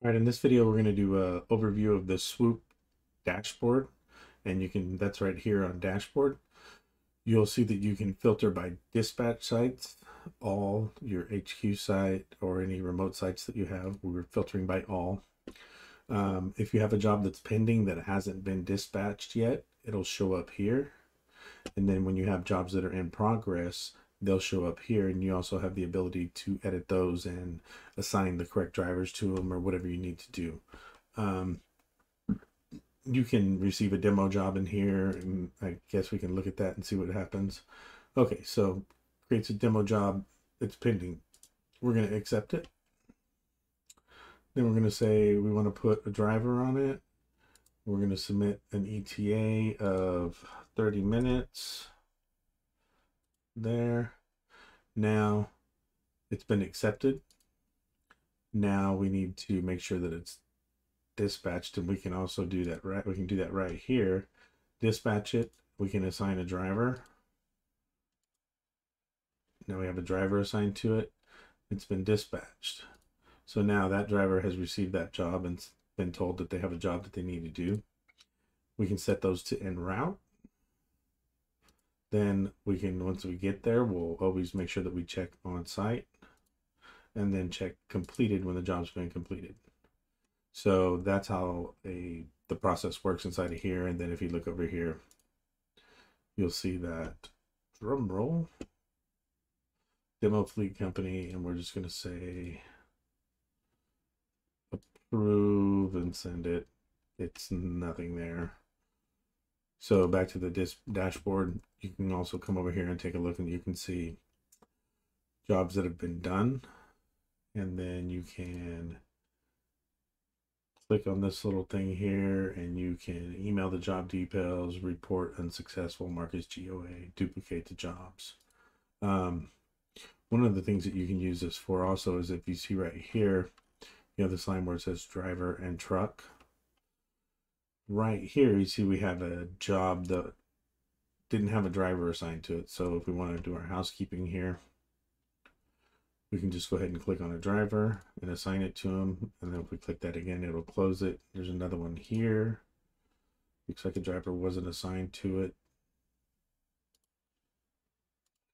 All right, in this video, we're going to do an overview of the Swoop dashboard, and that's right here on dashboard. You'll see that you can filter by dispatch sites, all your HQ site or any remote sites that you have. We're filtering by all. If you have a job that's pending that hasn't been dispatched yet, it'll show up here. And then when you have jobs that are in progress, they'll show up here, and you also have the ability to edit those and assign the correct drivers to them or whatever you need to do. You can receive a demo job in here, and I guess we can look at that and see what happens. Okay, so creates a demo job. It's pending. We're going to accept it. Then we're going to say we want to put a driver on it. We're going to submit an ETA of 30 minutes. There. Now it's been accepted. Now we need to make sure that it's dispatched, and we can also do that, right? We can do that right here. Dispatch it. We can assign a driver. Now we have a driver assigned to it. It's been dispatched. So now that driver has received that job and been told that they have a job that they need to do. We can set those to en route. Then we can, once we get there, we'll always make sure that we check on site and then check completed when the job's been completed. So that's how the process works inside of here. And then if you look over here, you'll see that drum roll, demo fleet company, and we're just going to say approve and send it. It's nothing there. So back to the dashboard, you can also come over here and take a look, and you can see jobs that have been done. And then you can click on this little thing here, and you can email the job details, report unsuccessful, mark as GOA, duplicate the jobs. One of the things that you can use this for also is if you see right here, you know, this line where it says driver and truck. Right here, you see we have a job that didn't have a driver assigned to it. So if we want to do our housekeeping here, we can just go ahead and click on a driver and assign it to him. And then if we click that again, it'll close it. There's another one here. Looks like a driver wasn't assigned to it.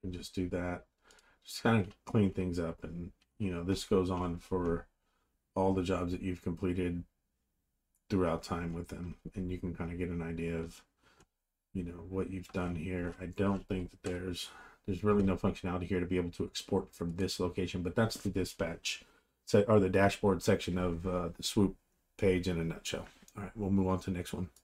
And just do that. Just kind of clean things up. And, you know, this goes on for all the jobs that you've completed throughout time with them, and you can kind of get an idea of, you know, what you've done here. I don't think that there's really no functionality here to be able to export from this location, but that's the dispatch set or the dashboard section of the Swoop page in a nutshell. All right, we'll move on to the next one.